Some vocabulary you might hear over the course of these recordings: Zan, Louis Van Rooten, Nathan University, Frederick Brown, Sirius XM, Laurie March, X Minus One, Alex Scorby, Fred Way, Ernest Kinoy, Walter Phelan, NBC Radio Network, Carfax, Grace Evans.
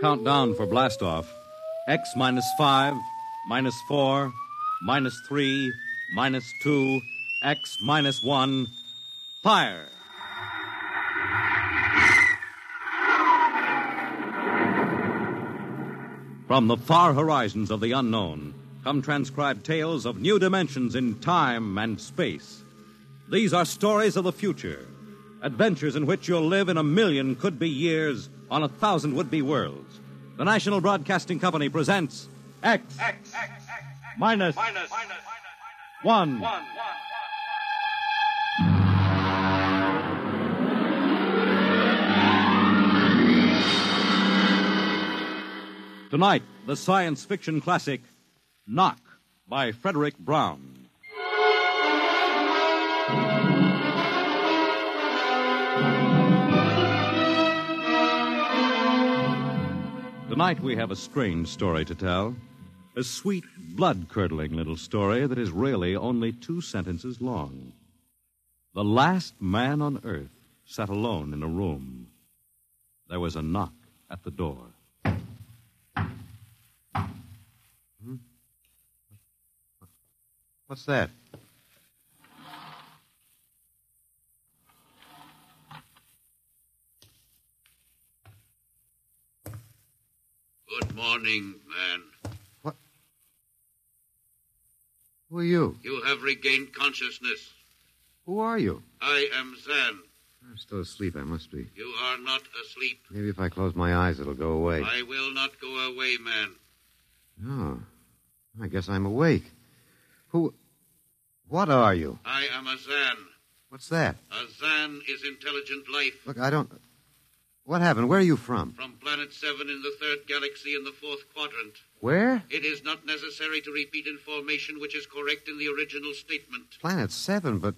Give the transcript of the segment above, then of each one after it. Countdown for blastoff. X minus 5, minus 4, minus 3, minus 2, X minus 1, fire! From the far horizons of the unknown come transcribed tales of new dimensions in time and space. These are stories of the future, adventures in which you'll live in a million could-be years on 1,000 would-be worlds. The National Broadcasting Company presents X minus one. Tonight, the science fiction classic, Knock, by Frederick Brown. Tonight we have a strange story to tell. A sweet, blood-curdling little story that is really only 2 sentences long. The last man on earth sat alone in a room. There was a knock at the door. What's that? Good morning, man. What? Who are you? You have regained consciousness. Who are you? I am Zan. I'm still asleep, I must be. You are not asleep. Maybe if I close my eyes, it'll go away. I will not go away, man. No. I guess I'm awake. What are you? I am a Zan. What's that? A Zan is intelligent life. Look, What happened? Where are you from? From planet 7 in the 3rd galaxy in the 4th quadrant. Where? It is not necessary to repeat information which is correct in the original statement. Planet 7, but...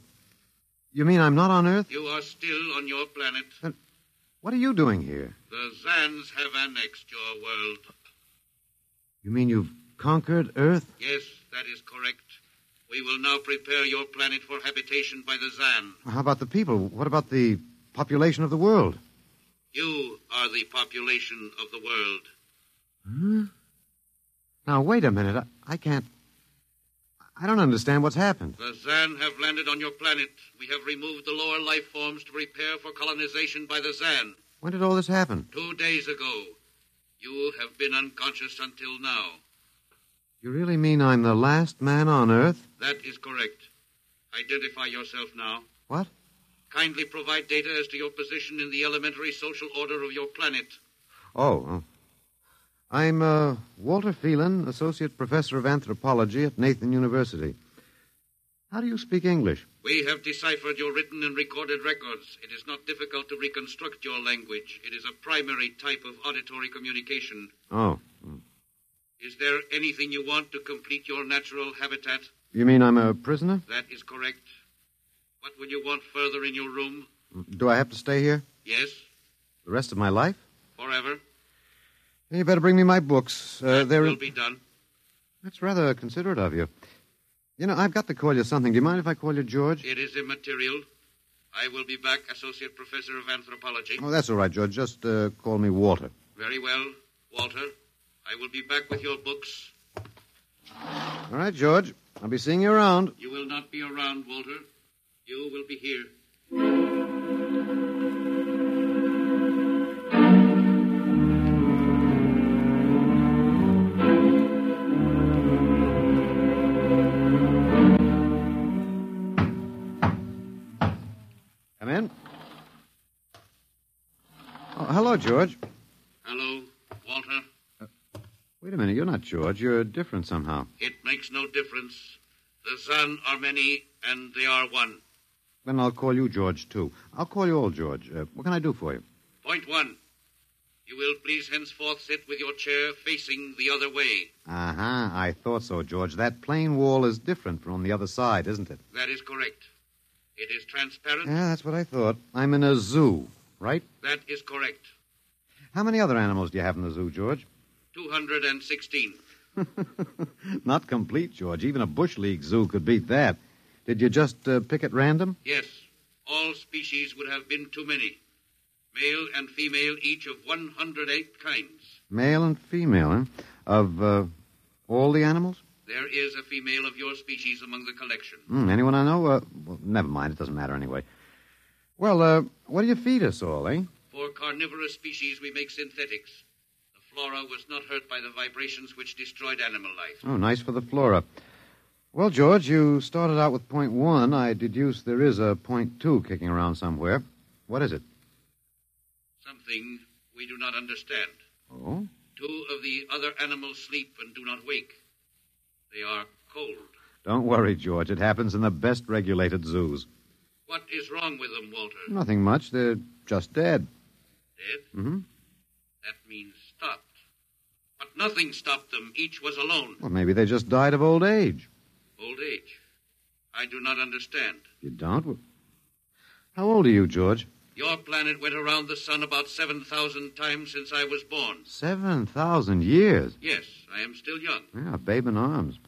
You mean I'm not on Earth? You are still on your planet. Then what are you doing here? The Zans have annexed your world. You mean you've conquered Earth? Yes, that is correct. We will now prepare your planet for habitation by the Zan. Well, how about the people? What about the population of the world? You are the population of the world. Huh? Now, wait a minute. I can't... I don't understand what's happened. The Zan have landed on your planet. We have removed the lower life forms to prepare for colonization by the Zan. When did all this happen? 2 days ago. You have been unconscious until now. You really mean I'm the last man on Earth? That is correct. Identify yourself now. What? Kindly provide data as to your position in the elementary social order of your planet. Oh. I'm Walter Phelan, Associate Professor of Anthropology at Nathan University. How do you speak English? We have deciphered your written and recorded records. It is not difficult to reconstruct your language. It is a primary type of auditory communication. Oh. Is there anything you want to complete your natural habitat? You mean I'm a prisoner? That is correct. What would you want further in your room? Do I have to stay here? Yes. The rest of my life? Forever. You better bring me my books. That will be done. That's rather considerate of you. You know, I've got to call you something. Do you mind if I call you George? It is immaterial. I will be back, Associate Professor of Anthropology. Oh, that's all right, George. Just call me Walter. Very well, Walter. I will be back with your books. All right, George. I'll be seeing you around. You will not be around, Walter. You will be here. Come in. Oh, hello, George. Hello, Walter. Wait a minute, you're not George. You're different somehow. It makes no difference. The Zan are many, and they are one. Then I'll call you George, too. I'll call you all George. What can I do for you? Point one. You will please henceforth sit with your chair facing the other way. Uh-huh. I thought so, George. That plain wall is different from the other side, isn't it? That is correct. It is transparent. Yeah, that's what I thought. I'm in a zoo, right? That is correct. How many other animals do you have in the zoo, George? 216. Not complete, George. Even a Bush League zoo could beat that. Did you just pick at random? Yes. All species would have been too many. male and female, each of 108 kinds. Male and female, huh? Of all the animals? There is a female of your species among the collection. Anyone I know? Well, never mind. It doesn't matter anyway. Well, what do you feed us all, eh? For carnivorous species, we make synthetics. The flora was not hurt by the vibrations which destroyed animal life. Oh, nice for the flora. Well, George, you started out with point one. I deduce there is a point two kicking around somewhere. What is it? Something we do not understand. Oh? Two of the other animals sleep and do not wake. They are cold. Don't worry, George. It happens in the best-regulated zoos. What is wrong with them, Walter? Nothing much. They're just dead. Dead? Mm-hmm. That means stopped. But nothing stopped them. Each was alone. Well, maybe they just died of old age. Old age? I do not understand. You don't? How old are you, George? Your planet went around the sun about 7,000 times since I was born. 7,000 years? Yes, I am still young. Yeah, a babe in arms.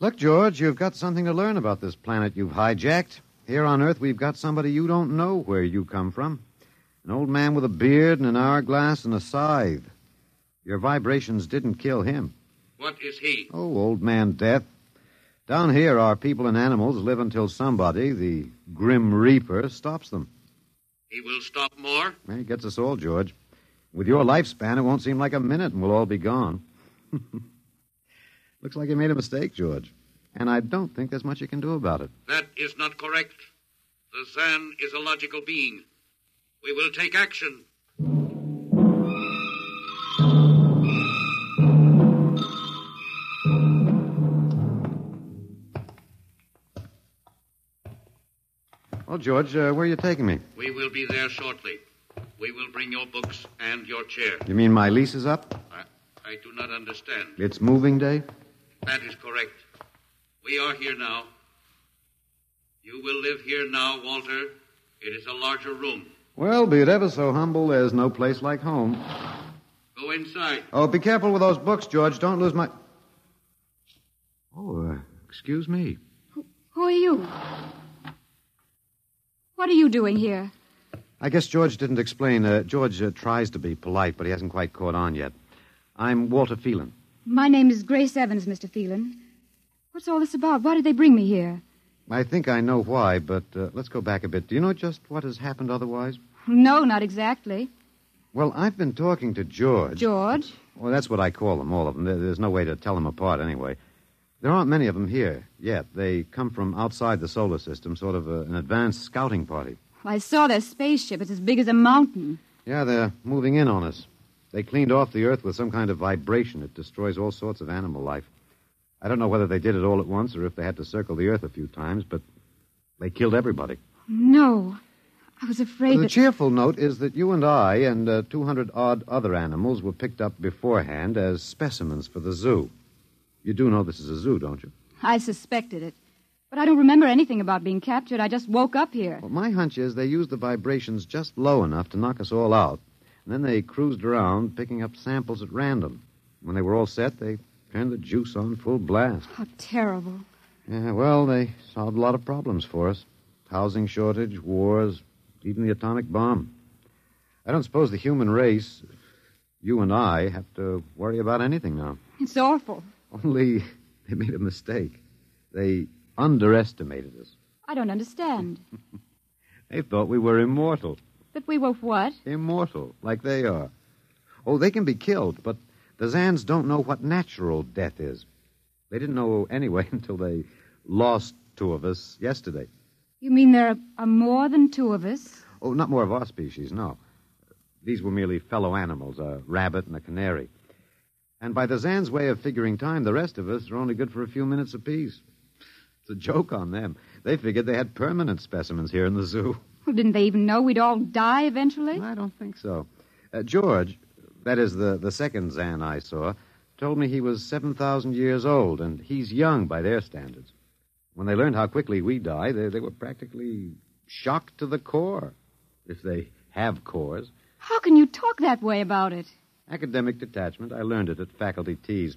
Look, George, you've got something to learn about this planet you've hijacked. Here on Earth, we've got somebody you don't know where you come from. An old man with a beard and an hourglass and a scythe. Your vibrations didn't kill him. What is he? Oh, old man Death. Down here, our people and animals live until somebody, the Grim Reaper, stops them. He will stop more? Well, he gets us all, George. With your lifespan, it won't seem like a minute, and we'll all be gone. Looks like you made a mistake, George. And I don't think there's much you can do about it. That is not correct. The Zan is a logical being. We will take action. Well, George, where are you taking me? We will be there shortly. We will bring your books and your chair. You mean my lease is up? I do not understand. It's moving day? That is correct. We are here now. You will live here now, Walter. It is a larger room. Well, be it ever so humble, there's no place like home. Go inside. Oh, be careful with those books, George. Don't lose my... Oh, excuse me. Who are you? What are you doing here? I guess George didn't explain. George tries to be polite, but he hasn't quite caught on yet. I'm Walter Phelan. My name is Grace Evans, Mr. Phelan. What's all this about? Why did they bring me here? I think I know why, but let's go back a bit. Do you know just what has happened otherwise? No, not exactly. Well, I've been talking to George. George? Well, that's what I call them, all of them. There's no way to tell them apart anyway. There aren't many of them here yet. They come from outside the solar system, sort of an advanced scouting party. I saw their spaceship. It's as big as a mountain. Yeah, they're moving in on us. They cleaned off the Earth with some kind of vibration. It destroys all sorts of animal life. I don't know whether they did it all at once or if they had to circle the Earth a few times, but they killed everybody. No. I was afraid that... The cheerful note is that you and I and 200-odd other animals were picked up beforehand as specimens for the zoo. You do know this is a zoo, don't you? I suspected it. But I don't remember anything about being captured. I just woke up here. Well, my hunch is they used the vibrations just low enough to knock us all out. And then they cruised around, picking up samples at random. When they were all set, they turned the juice on full blast. How terrible. Yeah, well, they solved a lot of problems for us. Housing shortage, wars, even the atomic bomb. I don't suppose the human race, you and I, have to worry about anything now. It's awful. Only they made a mistake. They underestimated us. I don't understand. They thought we were immortal. That we were what? Immortal, like they are. Oh, they can be killed, but the Zans don't know what natural death is. They didn't know anyway until they lost two of us yesterday. You mean there are more than two of us? Oh, not more of our species, no. These were merely fellow animals, a rabbit and a canary. And by the Zan's way of figuring time, the rest of us are only good for a few minutes apiece. It's a joke on them. They figured they had permanent specimens here in the zoo. Well, didn't they even know we'd all die eventually? I don't think so. George, that is the second Zan I saw, told me he was 7,000 years old, and he's young by their standards. When they learned how quickly we die, they were practically shocked to the core, if they have cores. How can you talk that way about it? Academic detachment. I learned it at faculty teas.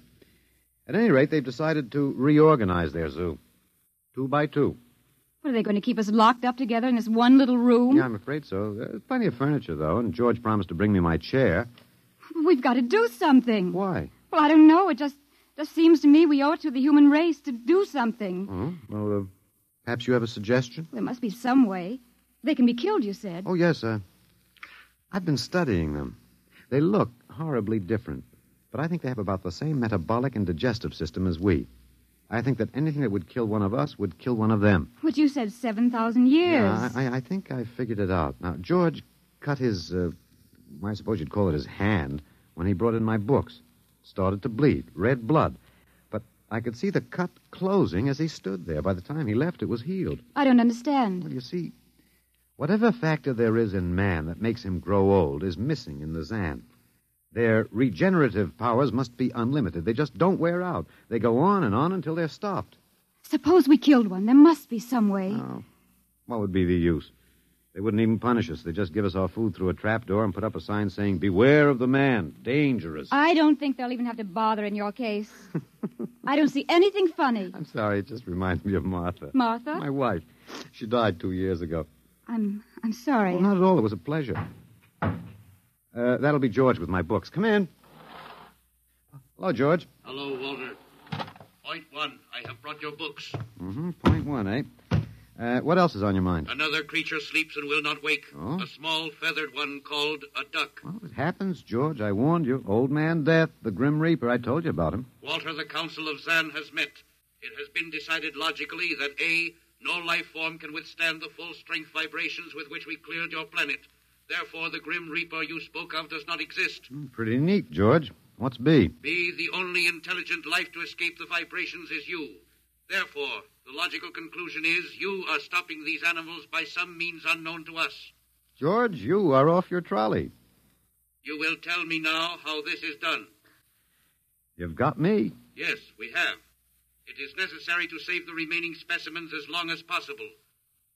At any rate, they've decided to reorganize their zoo. 2 by 2. What, are they going to keep us locked up together in this one little room? Yeah, I'm afraid so. There's plenty of furniture, though, and George promised to bring me my chair. We've got to do something. Why? Well, I don't know. It just seems to me we owe it to the human race to do something. Oh, well, perhaps you have a suggestion? There must be some way. They can be killed, you said. Oh, yes. I've been studying them. They look horribly different, but I think they have about the same metabolic and digestive system as we. I think that anything that would kill one of us would kill one of them. But you said 7,000 years. Yeah, I think I figured it out. Now, George cut his, I suppose you'd call it his hand, when he brought in my books. Started to bleed, red blood. But I could see the cut closing as he stood there. By the time he left, it was healed. I don't understand. Well, you see, whatever factor there is in man that makes him grow old is missing in the Zan. Their regenerative powers must be unlimited. They just don't wear out. They go on until they're stopped. Suppose we killed one. There must be some way. Oh, what would be the use? They wouldn't even punish us. They'd just give us our food through a trapdoor and put up a sign saying, "Beware of the man. Dangerous." I don't think they'll even have to bother in your case. I don't see anything funny. I'm sorry. It just reminds me of Martha. Martha? My wife. She died 2 years ago. I'm sorry. Well, not at all. It was a pleasure. That'll be George with my books. Come in. Hello, George. Hello, Walter. Point 1, I have brought your books. Mm-hmm. Point 1, eh? What else is on your mind? Another creature sleeps and will not wake. Oh? A small feathered one called a duck. Well, it happens, George. I warned you. Old Man Death, the Grim Reaper. I told you about him. Walter, the Council of Zan has met. It has been decided logically that A, no life form can withstand the full strength vibrations with which we cleared your planet. Therefore, the Grim Reaper you spoke of does not exist. Pretty neat, George. What's B? B, the only intelligent life to escape the vibrations is you. Therefore, the logical conclusion is you are stopping these animals by some means unknown to us. George, you are off your trolley. You will tell me now how this is done. You've got me. Yes, we have. It is necessary to save the remaining specimens as long as possible.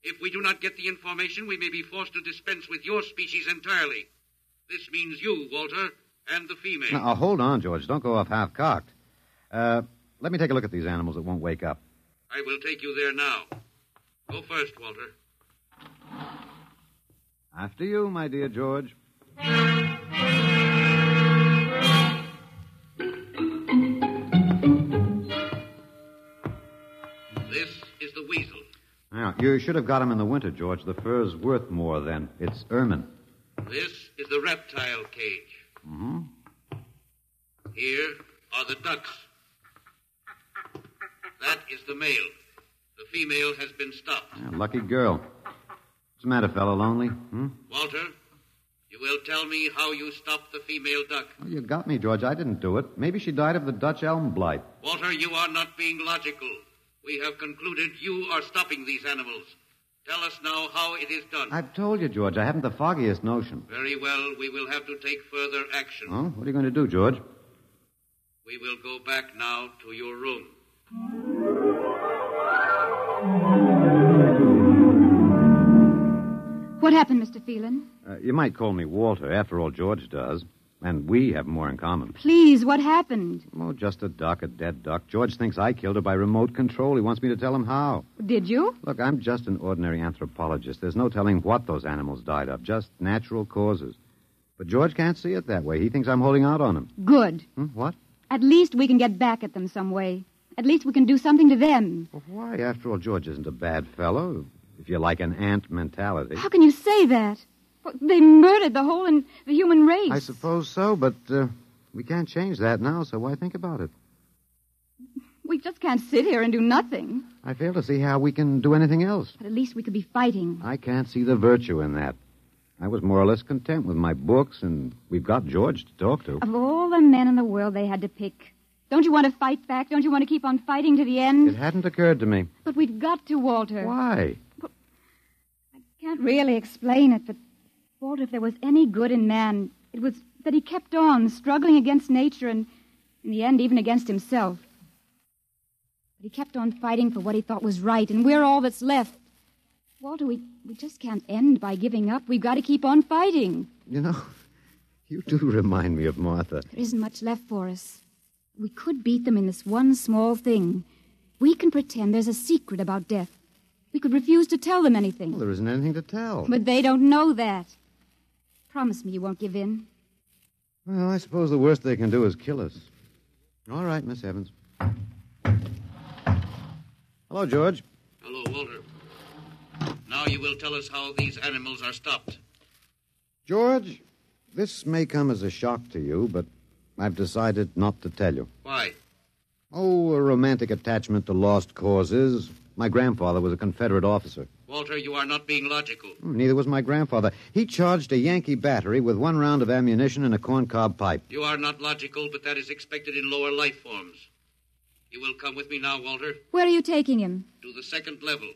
If we do not get the information, we may be forced to dispense with your species entirely. This means you, Walter, and the female. Now, hold on, George. Don't go off half-cocked. Let me take a look at these animals that won't wake up. I will take you there now. Go first, Walter. After you, my dear George. This is the weasel. Now, you should have got him in the winter, George. The fur's worth more then. It's ermine. This is the reptile cage. Mm-hmm. Here are the ducks. That is the male. The female has been stopped. Yeah, lucky girl. What's the matter, fellow? Lonely? Walter, you will tell me how you stopped the female duck. Oh, you got me, George. I didn't do it. Maybe she died of the Dutch elm blight. Walter, you are not being logical. We have concluded you are stopping these animals. Tell us now how it is done. I've told you, George. I haven't the foggiest notion. Very well. We will have to take further action. Oh, what are you going to do, George? We will go back now to your room. What happened, Mr. Phelan? You might call me Walter. After all, George does. And we have more in common. Please, what happened? Oh, just a duck, a dead duck. George thinks I killed her by remote control. He wants me to tell him how. Did you? Look, I'm just an ordinary anthropologist. There's no telling what those animals died of, just natural causes. But George can't see it that way. He thinks I'm holding out on him. Good. What? At least we can get back at them some way. At least we can do something to them. Well, why? After all, George isn't a bad fellow, if you like an ant mentality. How can you say that? Well, they murdered the whole and the human race. I suppose so, but we can't change that now, so why think about it? We just can't sit here and do nothing. I fail to see how we can do anything else. But at least we could be fighting. I can't see the virtue in that. I was more or less content with my books, and we've got George to talk to. Of all the men in the world they had to pick, don't you want to fight back? Don't you want to keep on fighting to the end? It hadn't occurred to me. But we've got to, Walter. Why? Well, I can't really explain it, but Walter, if there was any good in man, it was that he kept on struggling against nature and, in the end, even against himself. But he kept on fighting for what he thought was right, and we're all that's left. Walter, we just can't end by giving up. We've got to keep on fighting. You know, you do remind me of Martha. There isn't much left for us. We could beat them in this one small thing. We can pretend there's a secret about death. We could refuse to tell them anything. Well, there isn't anything to tell. But they don't know that. Promise me you won't give in. Well, I suppose the worst they can do is kill us. All right, Miss Evans. Hello, George. Hello, Walter. Now you will tell us how these animals are stopped. George, this may come as a shock to you, but I've decided not to tell you. Why? Oh, a romantic attachment to lost causes. My grandfather was a Confederate officer. Walter, you are not being logical. Neither was my grandfather. He charged a Yankee battery with one round of ammunition and a corncob pipe. You are not logical, but that is expected in lower life forms. You will come with me now, Walter. Where are you taking him? To the second level.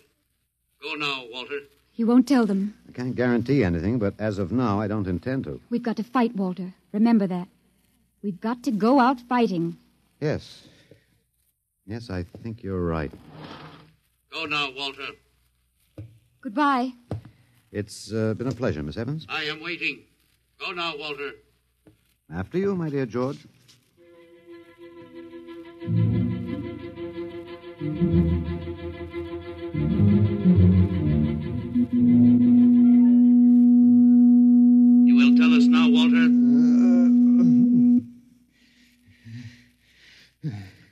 Go now, Walter. You won't tell them. I can't guarantee anything, but as of now, I don't intend to. We've got to fight, Walter. Remember that. We've got to go out fighting. Yes. Yes, I think you're right. Go now, Walter. Goodbye. It's been a pleasure, Miss Evans. I am waiting. Go now, Walter. After you, my dear George. You will tell us now, Walter.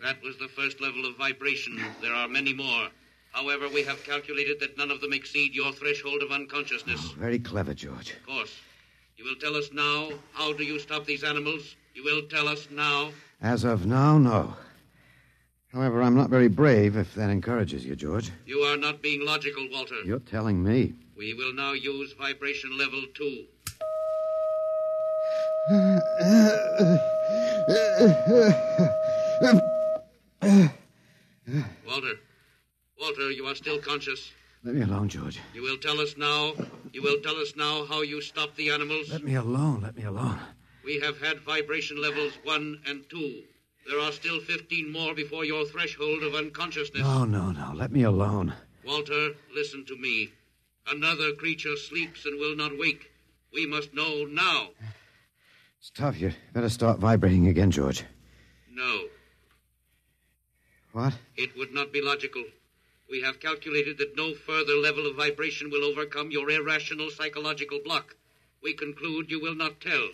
That was the first level of vibration. There are many more. However, we have calculated that none of them exceed your threshold of unconsciousness. Oh, very clever, George. Of course. You will tell us now, how do you stop these animals? You will tell us now. As of now, no. However, I'm not very brave, if that encourages you, George. You are not being logical, Walter. You're telling me. We will now use vibration level 2. Walter. Walter, you are still conscious. Let me alone, George. You will tell us now. You will tell us now how you stop the animals. Let me alone. Let me alone. We have had vibration levels 1 and 2. There are still 15 more before your threshold of unconsciousness. No. Let me alone. Walter, listen to me. Another creature sleeps and will not wake. We must know now. It's tough. You'd better start vibrating again, George. No. What? It would not be logical. We have calculated that no further level of vibration will overcome your irrational psychological block. We conclude you will not tell.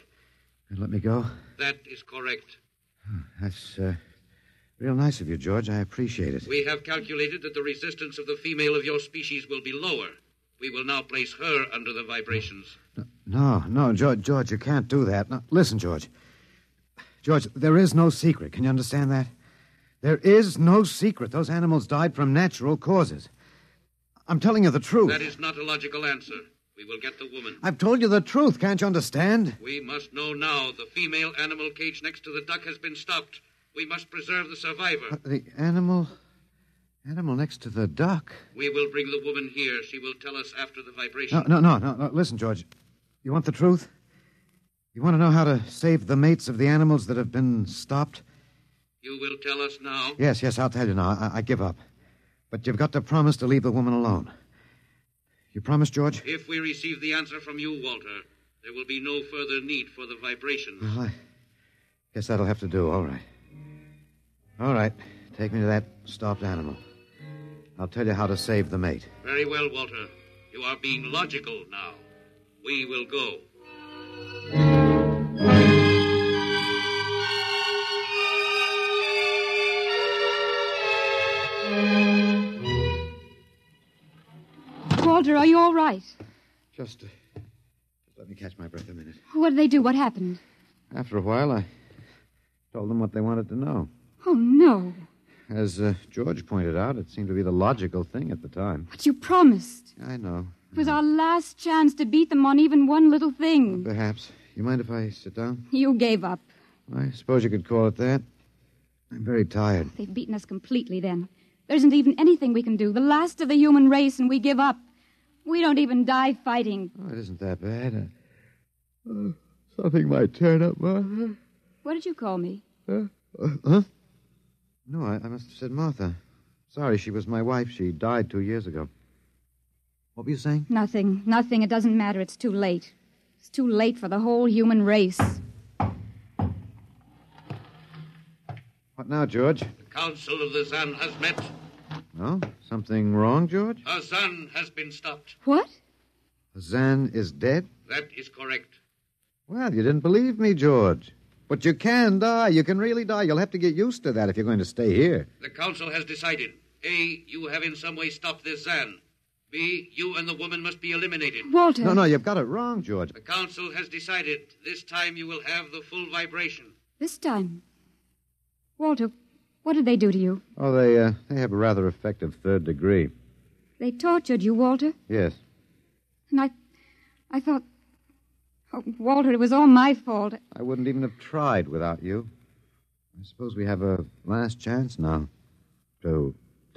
And let me go? That is correct. That's real nice of you, George. I appreciate it. We have calculated that the resistance of the female of your species will be lower. We will now place her under the vibrations. No, George, you can't do that. No, listen, George. George, there is no secret. Can you understand that? There is no secret. Those animals died from natural causes. I'm telling you the truth. That is not a logical answer. We will get the woman. I've told you the truth. Can't you understand? We must know now. The female animal cage next to the duck has been stopped. We must preserve the survivor. The animal next to the duck? We will bring the woman here. She will tell us after the vibration. No. Listen, George. You want the truth? You want to know how to save the mates of the animals that have been stopped? You will tell us now? Yes, I'll tell you now. I give up. But you've got to promise to leave the woman alone. You promise, George? If we receive the answer from you, Walter, there will be no further need for the vibrations. Well, I guess that'll have to do. All right. All right. Take me to that stopped animal. I'll tell you how to save the mate. Very well, Walter. You are being logical now. We will go. Walter, are you all right? Just let me catch my breath a minute. What did they do? What happened? After a while, I told them what they wanted to know. Oh, no. As George pointed out, it seemed to be the logical thing at the time. But you promised. I know. It was our last chance to beat them on even one little thing. Well, perhaps. You mind if I sit down? You gave up. I suppose you could call it that. I'm very tired. They've beaten us completely then. There isn't even anything we can do. The last of the human race, and we give up. We don't even die fighting. Oh, it isn't that bad. Something might turn up, Martha. What did you call me? Huh? No, I must have said Martha. Sorry, she was my wife. She died 2 years ago. What were you saying? Nothing. It doesn't matter. It's too late. It's too late for the whole human race. What now, George? The council of the Zan has met. Oh? Something wrong, George? Her Zan has been stopped. What? Zan is dead? That is correct. Well, you didn't believe me, George. But you can die. You can really die. You'll have to get used to that if you're going to stay here. The council has decided. A, you have in some way stopped this Zan. B, you and the woman must be eliminated. Walter. No, you've got it wrong, George. The council has decided. This time you will have the full vibration. This time? Walter, what did they do to you? Oh, they have a rather effective third degree. They tortured you, Walter? Yes. And I thought... Oh, Walter, it was all my fault. I wouldn't even have tried without you. I suppose we have a last chance now to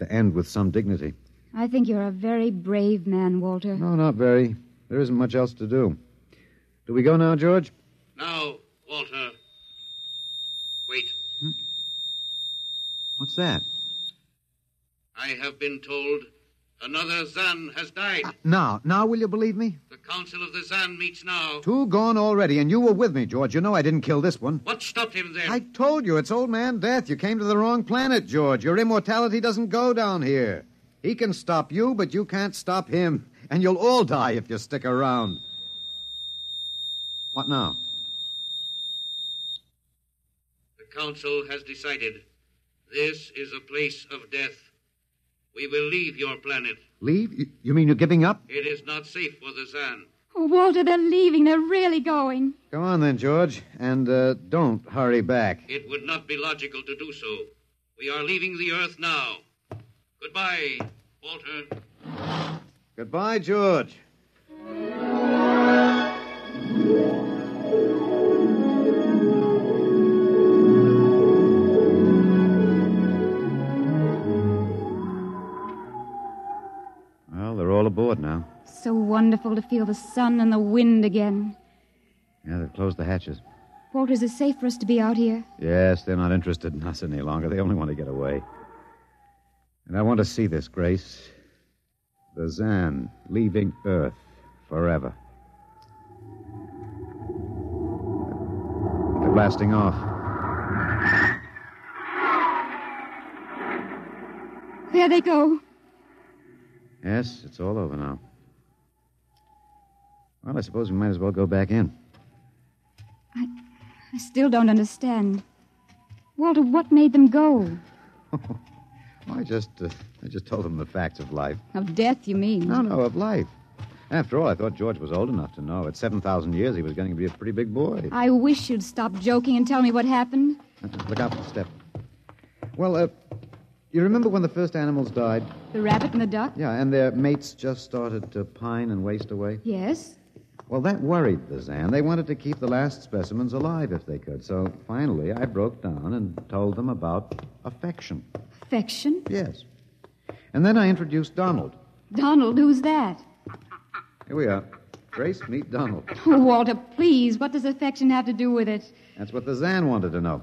end with some dignity. I think you're a very brave man, Walter. No, not very. There isn't much else to do. Do we go now, George? Now, Walter. Wait. Hmm? What's that? I have been told... another Zan has died. Now, will you believe me? The council of the Zan meets now. Two gone already, and you were with me, George. You know I didn't kill this one. What stopped him then? I told you, it's old man death. You came to the wrong planet, George. Your immortality doesn't go down here. He can stop you, but you can't stop him. And you'll all die if you stick around. What now? The council has decided. This is a place of death. We will leave your planet. Leave? You mean you're giving up? It is not safe for the Zan. Oh, Walter, they're leaving. They're really going. Go on then, George, and don't hurry back. It would not be logical to do so. We are leaving the Earth now. Goodbye, Walter. Goodbye, George. Aboard now. So wonderful to feel the sun and the wind again. Yeah, they've closed the hatches. Walter, is it safe for us to be out here? Yes, they're not interested in us any longer. They only want to get away. And I want to see this, Grace. The Zan leaving Earth forever. They're blasting off. There they go. Yes, it's all over now. Well, I suppose we might as well go back in. I still don't understand. Walter, what made them go? I just told them the facts of life. Of death, you mean? No, of life. After all, I thought George was old enough to know. At 7,000 years, he was going to be a pretty big boy. I wish you'd stop joking and tell me what happened. Look out for the step. Well, you remember when the first animals died? The rabbit and the duck? Yeah, and their mates just started to pine and waste away? Yes. Well, that worried the Zan. They wanted to keep the last specimens alive if they could. So, finally, I broke down and told them about affection. Affection? Yes. And then I introduced Donald. Donald? Who's that? Here we are. Grace, meet Donald. Oh, Walter, please. What does affection have to do with it? That's what the Zan wanted to know.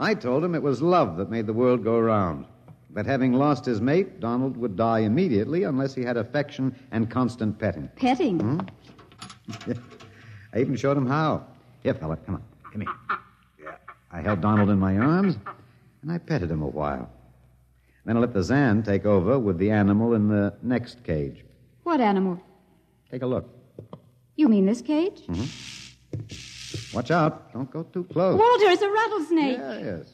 I told him it was love that made the world go round. That having lost his mate, Donald would die immediately unless he had affection and constant petting. Petting? Hmm? I even showed him how. Here, fella, come here. Yeah. I held Donald in my arms, and I petted him a while. Then I let the Zan take over with the animal in the next cage. What animal? Take a look. You mean this cage? Mm-hmm. Watch out. Don't go too close. Walter, it's a rattlesnake. Yes.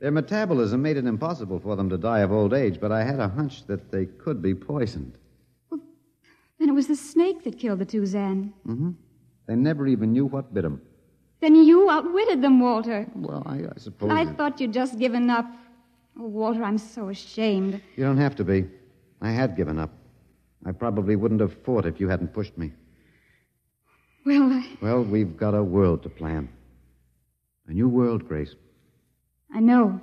Their metabolism made it impossible for them to die of old age, but I had a hunch that they could be poisoned. Well, then it was the snake that killed the two Zan. Mm-hmm. They never even knew what bit them. Then you outwitted them, Walter. Well, I suppose... I thought you'd just given up. Oh, Walter, I'm so ashamed. You don't have to be. I had given up. I probably wouldn't have fought if you hadn't pushed me. Well, Well, we've got a world to plan. A new world, Grace. I know.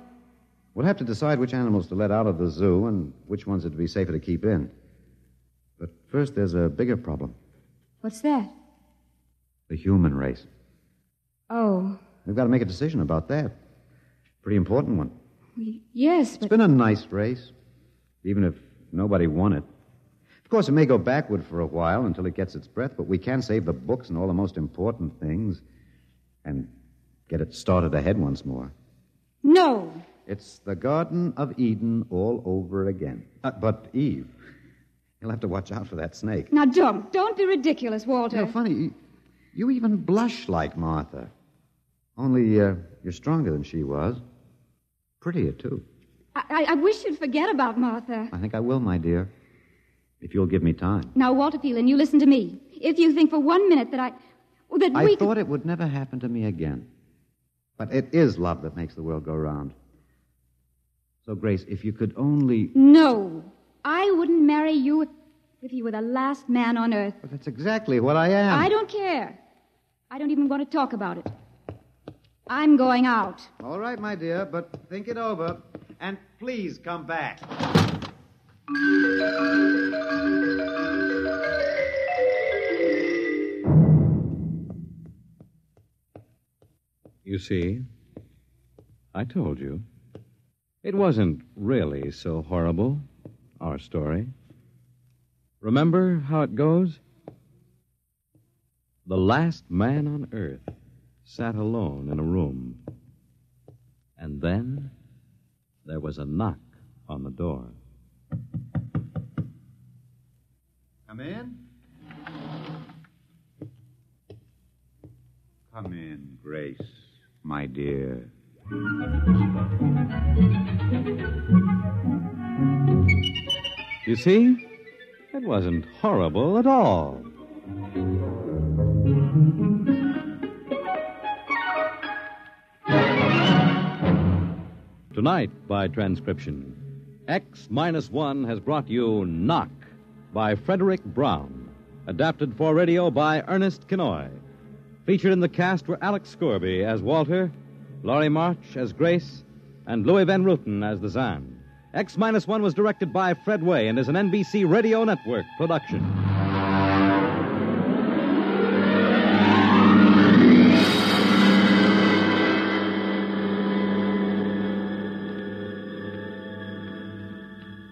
We'll have to decide which animals to let out of the zoo and which ones it would be safer to keep in. But first, there's a bigger problem. What's that? The human race. Oh. We've got to make a decision about that. Pretty important one. Yes, but... It's been a nice race, even if nobody won it. Of course, it may go backward for a while until it gets its breath, but we can save the books and all the most important things and get it started ahead once more. No. It's the Garden of Eden all over again. But Eve, you'll have to watch out for that snake. Now, don't be ridiculous, Walter. No, funny. You even blush like Martha. Only you're stronger than she was. Prettier, too. I wish you'd forget about Martha. I think I will, my dear, if you'll give me time. Now, Walter Phelan, you listen to me. If you think for 1 minute that I thought it would never happen to me again. But it is love that makes the world go round. So, Grace, if you could only... No, I wouldn't marry you if you were the last man on earth. But that's exactly what I am. I don't care. I don't even want to talk about it. I'm going out. All right, my dear, but think it over. And please come back. You see, I told you. It wasn't really so horrible, our story. Remember how it goes? The last man on earth sat alone in a room. And then there was a knock on the door. Come in. Come in, Grace, my dear. You see, it wasn't horrible at all. Tonight, by transcription, X-1 has brought you Knock by Frederick Brown, adapted for radio by Ernest Kinoy. Featured in the cast were Alex Scorby as Walter, Laurie March as Grace, and Louis Van Rooten as the Zan. X-1 was directed by Fred Way and is an NBC Radio Network production.